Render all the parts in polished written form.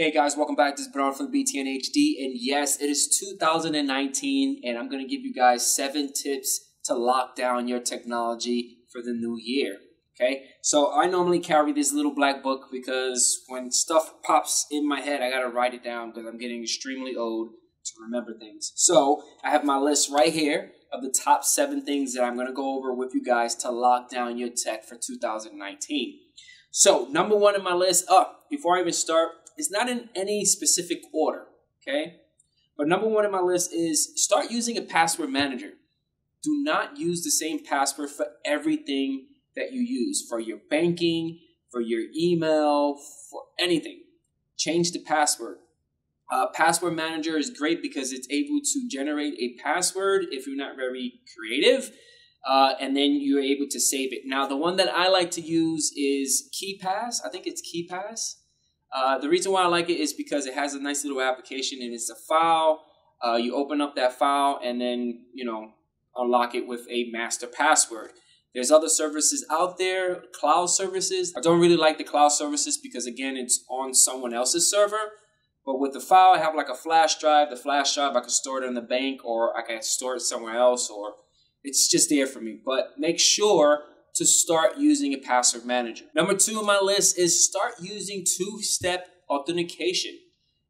Hey guys, welcome back. This is Bernard from BTNHD, and yes, it is 2019, and I'm going to give you guys 7 tips to lock down your technology for the new year. Okay, so I normally carry this little black book because when stuff pops in my head, I got to write it down because I'm getting extremely old to remember things. So I have my list right here of the top 7 things that I'm going to go over with you guys to lock down your tech for 2019. So number 1 in my list, before I even start, it's not in any specific order, okay? But number 1 on my list is start using a password manager. Do not use the same password for everything that you use, for your banking, for your email, for anything. Change the password. Password manager is great because it's able to generate a password if you're not very creative, and then you're able to save it. Now, the one that I like to use is KeePass. I think it's KeePass. The reason why I like it is because it has a nice little application and it's a file. You open up that file and then, you know, unlock it with a master password. There's other services out there, cloud services. I don't really like the cloud services because, again, it's on someone else's server. But with the file, I have like a flash drive. The flash drive, I can store it in the bank or I can store it somewhere else, or it's just there for me. But make sure to start using a password manager. Number 2 on my list is start using 2-step authentication.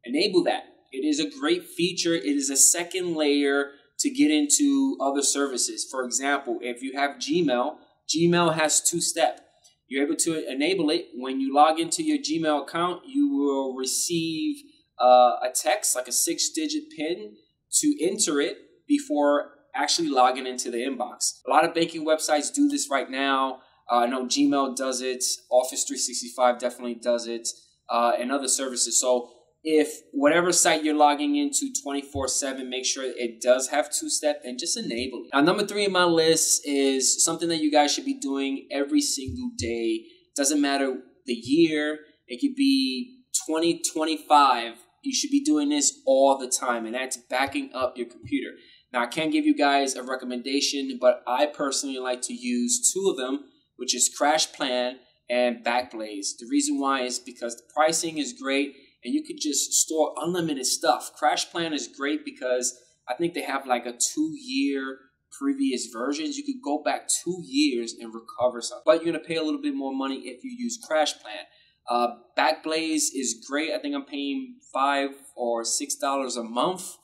Enable that. It is a great feature. It is a second layer to get into other services. For example, if you have Gmail, Gmail has 2-step. You're able to enable it. When you log into your Gmail account, you will receive a text, like a 6-digit PIN, to enter it before actually logging into the inbox. A lot of banking websites do this right now. I know Gmail does it, Office 365 definitely does it, and other services. So if whatever site you're logging into 24/7, make sure it does have 2-step and just enable it. Now, number 3 in my list is something that you guys should be doing every single day. Doesn't matter the year, it could be 2025. You should be doing this all the time, and that's backing up your computer. Now, I can't give you guys a recommendation, but I personally like to use 2 of them, which is CrashPlan and Backblaze. The reason why is because the pricing is great, and you could just store unlimited stuff. CrashPlan is great because I think they have like a 2-year previous versions. You could go back 2 years and recover something, but you're going to pay a little bit more money if you use CrashPlan. Backblaze is great. I think I'm paying $5 or $6 a month,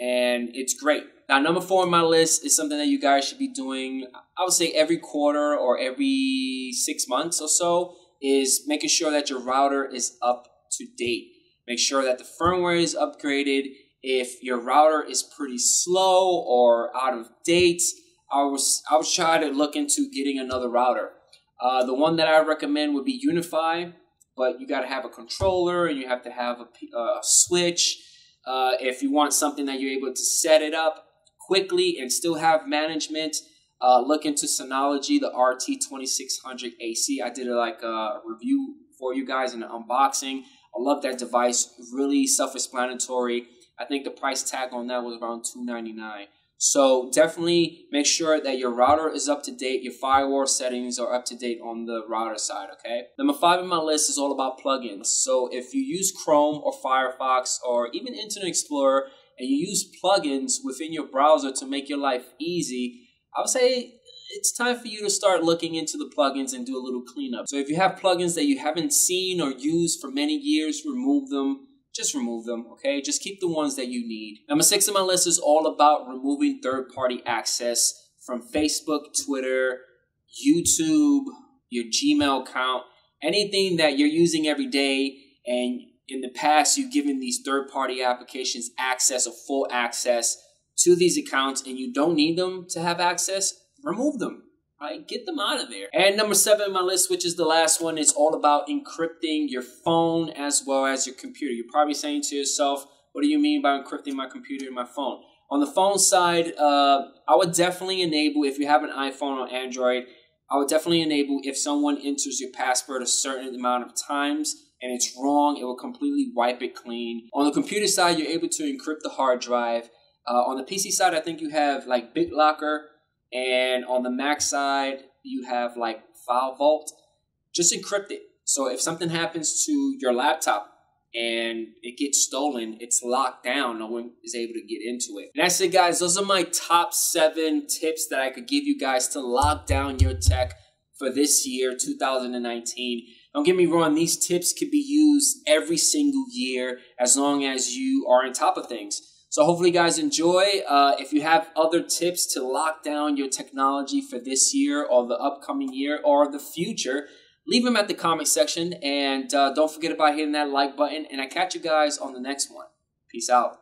and it's great. Now, number 4 on my list is something that you guys should be doing, I would say every quarter or every 6 months or so, is making sure that your router is up to date. Make sure that the firmware is upgraded. If your router is pretty slow or out of date, I would try to look into getting another router. The one that I recommend would be UniFi, but you got to have a controller and you have to have a switch. If you want something that you're able to set it up quickly and still have management, look into Synology, the RT2600AC. I did like a review for you guys in the unboxing. I love that device, really self-explanatory. I think the price tag on that was around $299. So definitely make sure that your router is up to date, your firewall settings are up to date on the router side, okay? Number 5 on my list is all about plugins. So if you use Chrome or Firefox or even Internet Explorer and you use plugins within your browser to make your life easy, I would say it's time for you to start looking into the plugins and do a little cleanup. So if you have plugins that you haven't seen or used for many years, remove them. Just remove them, okay? Just keep the ones that you need. Number 6 on my list is all about removing third-party access from Facebook, Twitter, YouTube, your Gmail account, anything that you're using every day, and in the past you've given these third-party applications access or full access to these accounts and you don't need them to have access, remove them. Right, get them out of there. And number 7 on my list, which is the last one, is all about encrypting your phone as well as your computer. You're probably saying to yourself, what do you mean by encrypting my computer and my phone? On the phone side, I would definitely enable, if you have an iPhone or Android, I would definitely enable if someone enters your password a certain amount of times and it's wrong, it will completely wipe it clean. On the computer side, you're able to encrypt the hard drive. On the PC side, I think you have like BitLocker. And on the Mac side, you have like FileVault. Just encrypt it. So if something happens to your laptop, and it gets stolen, it's locked down, no one is able to get into it. And that's it, guys. Those are my top 7 tips that I could give you guys to lock down your tech for this year, 2019. Don't get me wrong, these tips could be used every single year as long as you are on top of things. So hopefully you guys enjoy. If you have other tips to lock down your technology for this year or the upcoming year or the future, leave them at the comment section, and don't forget about hitting that like button, and I catch you guys on the next one. Peace out.